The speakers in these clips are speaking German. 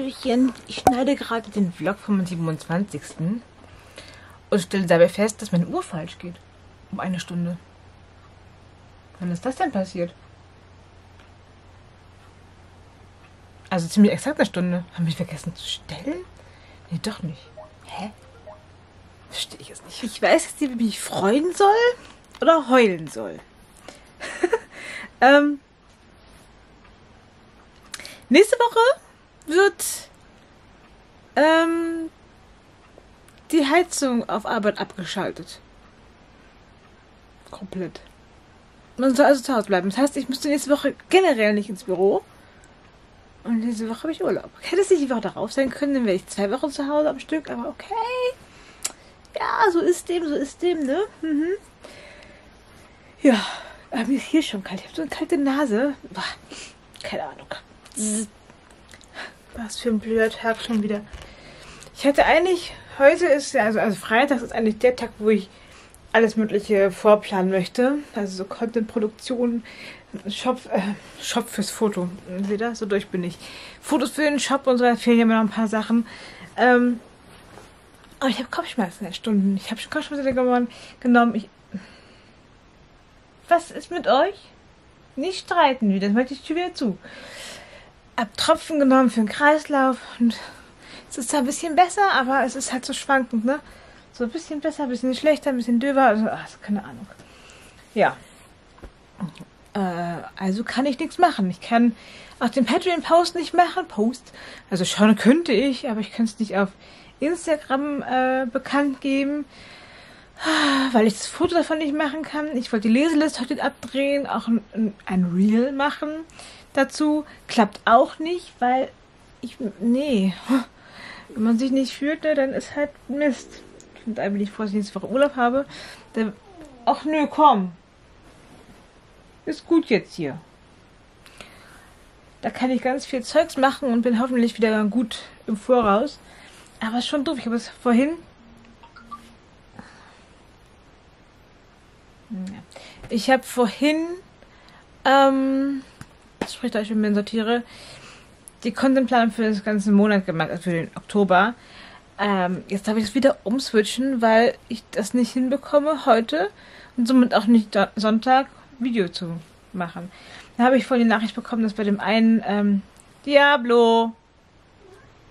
Hallöchen, ich schneide gerade den Vlog vom 27. und stelle dabei fest, dass meine Uhr falsch geht. Um eine Stunde. Wann ist das denn passiert? Also ziemlich exakt eine Stunde. Haben wir vergessen zu stellen? Nee, doch nicht. Hä? Verstehe ich es nicht. Ich weiß jetzt nicht, ob ich mich freuen soll oder heulen soll. Nächste Woche wird die Heizung auf Arbeit abgeschaltet. Komplett. Man soll also zu Hause bleiben. Das heißt, ich müsste nächste Woche generell nicht ins Büro. Und diese Woche habe ich Urlaub. Hätte es nicht die Woche darauf sein können, dann wäre ich 2 Wochen zu Hause am Stück. Aber okay. Ja, so ist dem, ne? Mhm. Ja, aber mir ist hier schon kalt. Ich habe so eine kalte Nase. Boah, keine Ahnung. Was für ein blöder Tag schon wieder. Ich hatte eigentlich, heute ist ja, also Freitag ist eigentlich der Tag, wo ich alles Mögliche vorplanen möchte. Also so Content-Produktion, Shop fürs Foto. Seht ihr? So durch bin ich. Fotos für den Shop und so, da fehlen ja immer noch ein paar Sachen. Aber ich habe Kopfschmerzen in Stunden. Ich habe schon Kopfschmerzen genommen. Was ist mit euch? Nicht streiten wieder, das möchte ich wieder zu. Hab Tropfen genommen für den Kreislauf und es ist zwar ein bisschen besser, aber es ist halt so schwankend, ne? So ein bisschen besser, ein bisschen schlechter, ein bisschen döver, also ach, keine Ahnung. Ja. Also kann ich nichts machen. Ich kann auch den Patreon-Post nicht machen. Also schon könnte ich, aber ich kann es nicht auf Instagram bekannt geben, weil ich das Foto davon nicht machen kann. Ich wollte die Leseliste heute abdrehen, auch ein Reel machen dazu. Klappt auch nicht, weil ich, nee, wenn man sich nicht fühlt, dann ist halt Mist. Und da bin ich froh, dass ich nächste Woche Urlaub habe. Dann, ach nö, komm. Ist gut jetzt hier. Da kann ich ganz viel Zeugs machen und bin hoffentlich wieder gut im Voraus. Aber ist schon doof. Ich habe es vorhin... das spricht euch, wenn ich sortiere, die Contentplanung für den ganzen Monat gemacht, also für den Oktober. Jetzt darf ich es wieder umswitchen, weil ich das nicht hinbekomme heute und somit auch nicht Sonntag Video zu machen. Da habe ich vorhin die Nachricht bekommen, dass bei dem einen Diablo.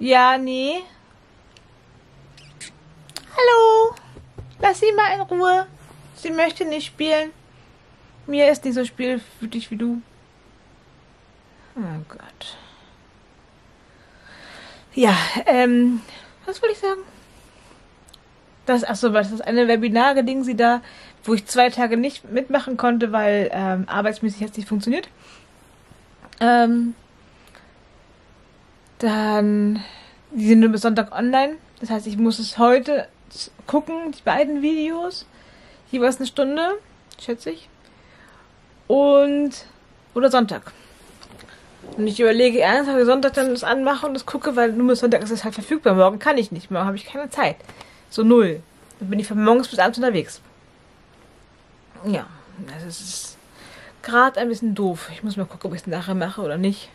Ja, nee. Hallo. Lass sie mal in Ruhe. Sie möchte nicht spielen. Mir ist nicht so spielwütig wie du. Oh Gott. Ja, was wollte ich sagen? Das, achso, was ist das eine Webinar-Ding, sie da, wo ich 2 Tage nicht mitmachen konnte, weil arbeitsmäßig hat es nicht funktioniert. Dann, die sind nur bis Sonntag online. Das heißt, ich muss es heute gucken, die beiden Videos. Jeweils 1 Stunde, schätze ich. Und... oder Sonntag. Und ich überlege ernsthaft, ob ich Sonntag dann das anmache und das gucke, weil nur bis Sonntag ist es halt verfügbar. Morgen kann ich nicht, morgen habe ich keine Zeit. So 0. Dann bin ich von morgens bis abends unterwegs. Ja, also es ist gerade ein bisschen doof. Ich muss mal gucken, ob ich es nachher mache oder nicht.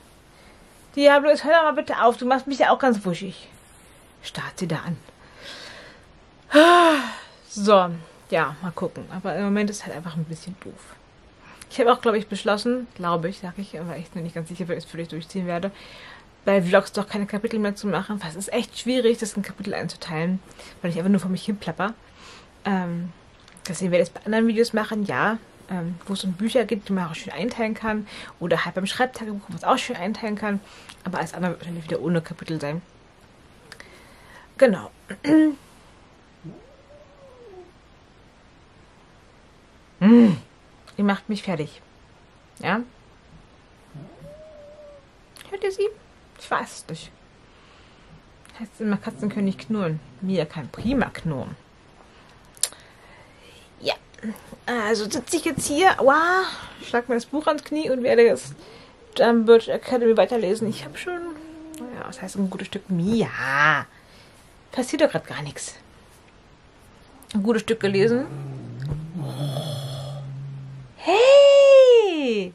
Diablo, jetzt hör doch mal bitte auf. Du machst mich ja auch ganz wuschig. Start sie da an. So. Ja, mal gucken. Aber im Moment ist es halt einfach ein bisschen doof. Ich habe auch, glaube ich, beschlossen, aber ich bin nicht ganz sicher, weil ich es völlig durchziehen werde, bei Vlogs doch keine Kapitel mehr zu machen. Es ist echt schwierig, das in Kapitel einzuteilen, weil ich einfach nur vor mich hin plapper. Deswegen werde ich es bei anderen Videos machen, ja, wo es um Bücher geht, die man auch schön einteilen kann. Oder halt beim Schreibtagebuch, wo man es auch schön einteilen kann. Aber alles andere wird wahrscheinlich wieder ohne Kapitel sein. Genau. Ihr macht mich fertig. Ja? Hört ihr sie? Ich weiß es nicht. Heißt immer, Katzen können nicht knurren. Mia kann prima knurren. Ja. Also sitze ich jetzt hier, wow, schlag mir das Buch ans Knie und werde jetzt Dunbridge Academy weiterlesen. Ich habe schon, naja, das heißt ein gutes Stück. Mia! Passiert doch gerade gar nichts. Ein gutes Stück gelesen. Hey!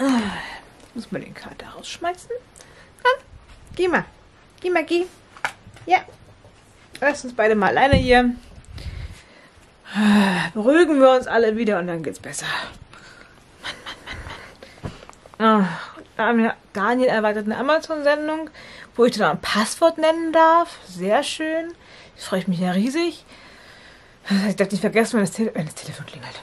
Ich muss mal den Kater rausschmeißen. Dann Geh mal. Geh mal, geh. Ja. Lass uns beide mal alleine hier. Beruhigen wir uns alle wieder und dann geht's besser. Mann, Mann, Mann, Mann. Oh, Daniel erwartet eine Amazon-Sendung, wo ich dann ein Passwort nennen darf. Sehr schön. Das freue ich mich ja riesig. Ich darf nicht vergessen, wenn das Telefon klingelt.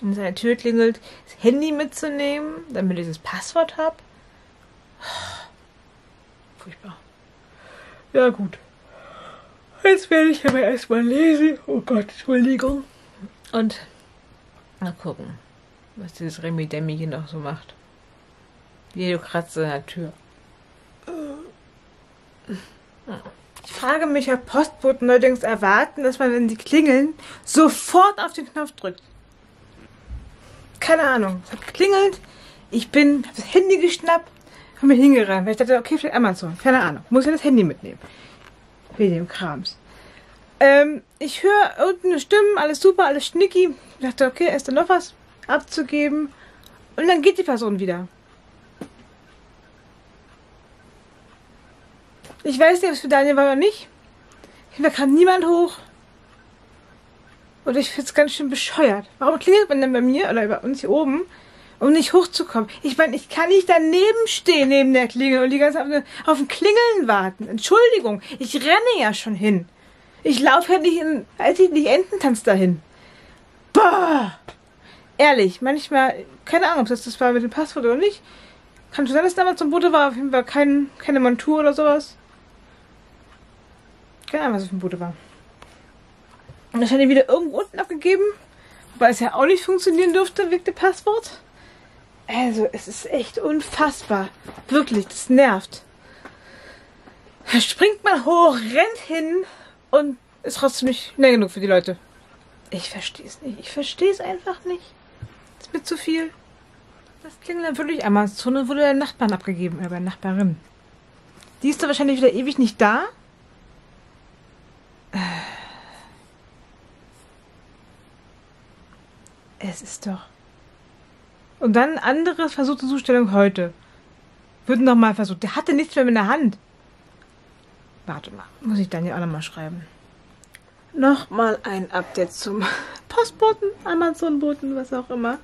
Wenn es an der Tür klingelt, das Handy mitzunehmen, damit ich das Passwort habe. Furchtbar. Ja gut. Jetzt werde ich aber erstmal lesen. Oh Gott, Entschuldigung. Und mal gucken, was dieses Remi-Demi hier noch so macht. Videokratze an der Tür. Ich frage mich, ob Postboten allerdings erwarten, dass man, wenn sie klingeln, sofort auf den Knopf drückt. Keine Ahnung. Es hat geklingelt. Ich bin, hab das Handy geschnappt, habe mich hingerannt. Weil ich dachte, okay, vielleicht Amazon. Keine Ahnung. Muss ja das Handy mitnehmen. Wegen dem Krams. Ich höre irgendeine Stimme, alles super, alles schnicki. Ich dachte, okay, ist da noch was abzugeben? Und dann geht die Person wieder. Ich weiß nicht, ob es für Daniel war oder nicht. Da kam niemand hoch. Und ich finde es ganz schön bescheuert. Warum klingelt man denn bei mir oder bei uns hier oben, um nicht hochzukommen? Ich meine, ich kann nicht daneben stehen, neben der Klingel und die ganze Zeit auf den Klingeln warten. Entschuldigung, ich renne ja schon hin. Ich laufe ja nicht in, als ich nicht Ententanz dahin. Boah! Ehrlich, manchmal, keine Ahnung, ob das war mit dem Passwort oder nicht. Kann schon sein, dass damals zum Bote war, auf jeden Fall keine Montur oder sowas. Keine Ahnung, was auf dem Bote war. Und das hat er wieder irgendwo unten abgegeben, wobei es ja auch nicht funktionieren durfte, wegen dem Passwort. Also, es ist echt unfassbar. Wirklich, das nervt. Da springt man hoch, rennt hin und ist trotzdem nicht schnell genug für die Leute. Ich verstehe es nicht. Ich verstehe es einfach nicht. Das ist mir zu viel. Das klingt dann wirklich Amazon und wurde der Nachbarn abgegeben, oder der Nachbarin. Die ist da wahrscheinlich wieder ewig nicht da. Es ist doch... Und dann andere versuchte Zustellung heute. Wird nochmal versucht. Der hatte nichts mehr in der Hand. Warte mal. Muss ich Daniel auch nochmal schreiben. Nochmal ein Update zum Postboten, Amazon-Boten, was auch immer.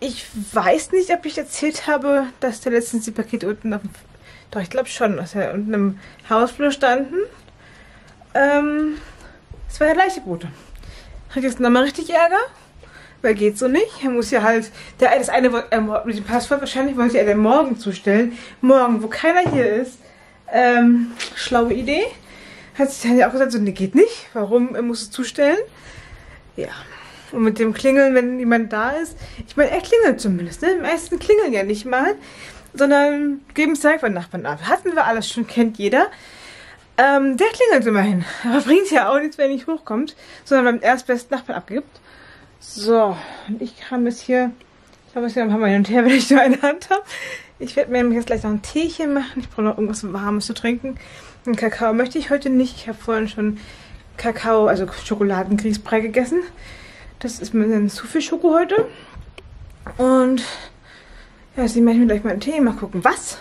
Ich weiß nicht, ob ich erzählt habe, dass der letztens die Pakete unten auf dem... Doch, ich glaube schon, dass er unten im Hausflur standen. Es war der gleiche Bote. Kriegt jetzt nochmal richtig Ärger, weil geht so nicht. Er muss ja halt, das eine mit dem Passwort wahrscheinlich wollte er dann morgen zustellen. Morgen, wo keiner hier ist. Schlaue Idee. Hat sich dann ja auch gesagt, so, ne, geht nicht. Warum? Er muss es zustellen. Ja. Und mit dem Klingeln, wenn jemand da ist. Ich meine, er klingelt zumindest, ne? Die meisten klingeln ja nicht mal, sondern geben es direkt beim Nachbarn ab. Hatten wir alles schon, kennt jeder. Der klingelt immerhin. Aber bringt ja auch nichts, wenn er nicht hochkommt, sondern beim erstbesten Nachbarn abgibt. So, und ich kam jetzt hier... Ich glaube, ich bin ein paar Mal hin und her, wenn ich nur eine Hand habe. Ich werde mir jetzt gleich noch ein Teechen machen. Ich brauche noch irgendwas Warmes zu trinken. Einen Kakao möchte ich heute nicht. Ich habe vorhin schon Kakao, also Schokoladengrießbrei gegessen. Das ist mir dann zu viel Schoko heute. Und ja, deswegen mache ich mir gleich mal einen Tee. Mal gucken, was?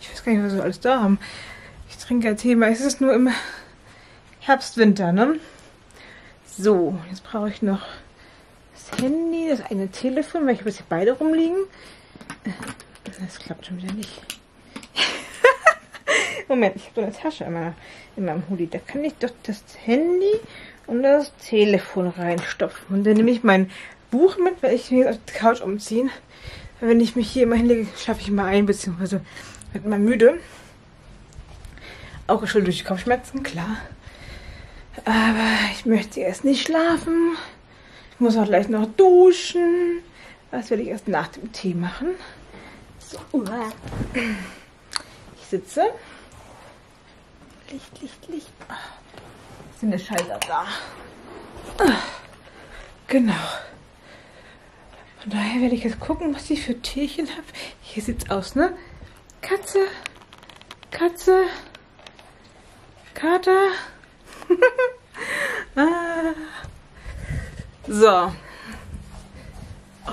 Ich weiß gar nicht, was wir alles da haben. Ich trinke ja Tee, weil es ist nur im Herbst, Winter, ne? So, jetzt brauche ich noch das Handy, das eine Telefon, weil ich habe jetzt hier beide rumliegen. Das klappt schon wieder nicht. Moment, ich habe so eine Tasche in meinem Hoodie. Da kann ich doch das Handy und das Telefon reinstopfen. Und dann nehme ich mein Buch mit, weil ich mich jetzt auf die Couch umziehen. Wenn ich mich hier immer hinlege, schaffe ich mal ein, beziehungsweise wird mal müde. Auch geschuldet durch die Kopfschmerzen, klar. Aber ich möchte erst nicht schlafen. Ich muss auch gleich noch duschen. Das werde ich erst nach dem Tee machen. So. Ich sitze. Licht. Ist eine Scheiße da. Genau. Von daher werde ich jetzt gucken, was ich für Tierchen habe. Hier sieht's aus, ne? Katze. Kater. So. Oh.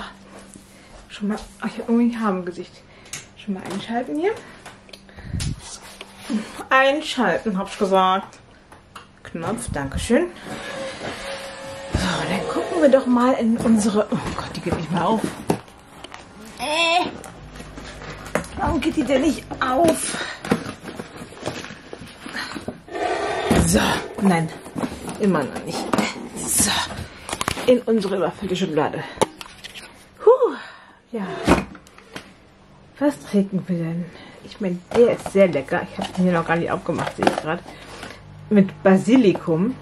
Schon mal. Ach, ich habe irgendwie ein Haar im Gesicht. Schon mal einschalten hier. Einschalten, hab ich gesagt. Knopf, dankeschön. So, dann gucken wir doch mal in unsere... Oh Gott, die geht nicht mehr auf. Warum geht die denn nicht auf? So, nein, immer noch nicht. So, in unsere überfüllte Schublade. Huh, ja. Was trinken wir denn? Ich meine, der ist sehr lecker. Ich habe den hier noch gar nicht aufgemacht, sehe ich gerade. Mit Basilikum.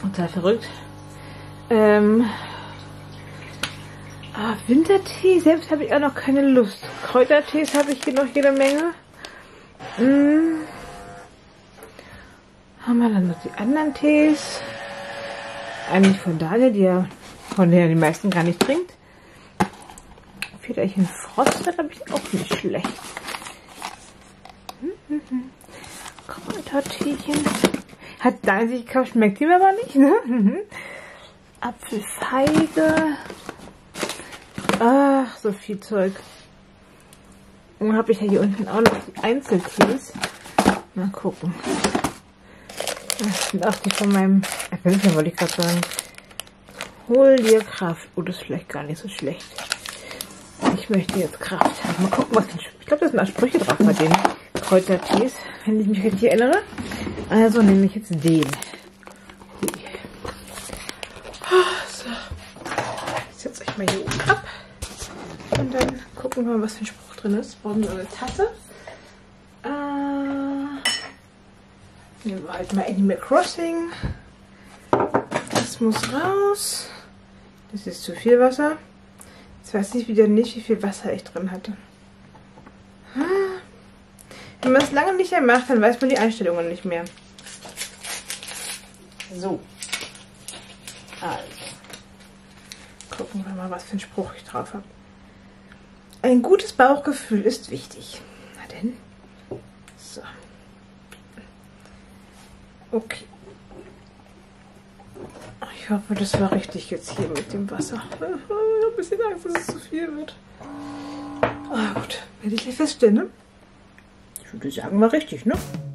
Total verrückt. Wintertee, selbst habe ich auch noch keine Lust. Kräutertees habe ich hier noch jede Menge. Haben wir dann noch die anderen Tees. Eigentlich von Daniel, von der die meisten gar nicht trinkt. Federchen Frosted habe ich auch nicht schlecht. Kräuterteechen. Hat Daniel sich gekauft, schmeckt ihm aber nicht, ne? Apfelfeige. Ach, so viel Zeug. Und dann habe ich ja hier unten auch noch die Einzeltees. Mal gucken. Das sind auch die von meinem... Ergänzung wollte ich gerade sagen. Hol dir Kraft. Oh, das ist vielleicht gar nicht so schlecht. Ich möchte jetzt Kraft haben. Mal gucken, was... Ich glaube, das sind auch Sprüche drauf bei den Kräutertees, wenn ich mich richtig erinnere. Also nehme ich jetzt den. So. Ich setze euch mal hier oben ab. Und dann gucken wir mal, was für ein Spruch drin ist. Brauchen wir eine Tasse. Nehmen wir halt mal Animal Crossing. Das muss raus. Das ist zu viel Wasser. Jetzt weiß ich wieder nicht, wie viel Wasser ich drin hatte. Wenn man es lange nicht mehr macht, dann weiß man die Einstellungen nicht mehr. So. Also. Gucken wir mal, was für einen Spruch ich drauf habe. Ein gutes Bauchgefühl ist wichtig. Na denn. So. Okay. Ich hoffe, das war richtig jetzt hier mit dem Wasser. Ich habe ein bisschen Angst, dass es zu viel wird. Aber gut, werde ich gleich feststellen, ne? Ich würde sagen, war richtig, ne?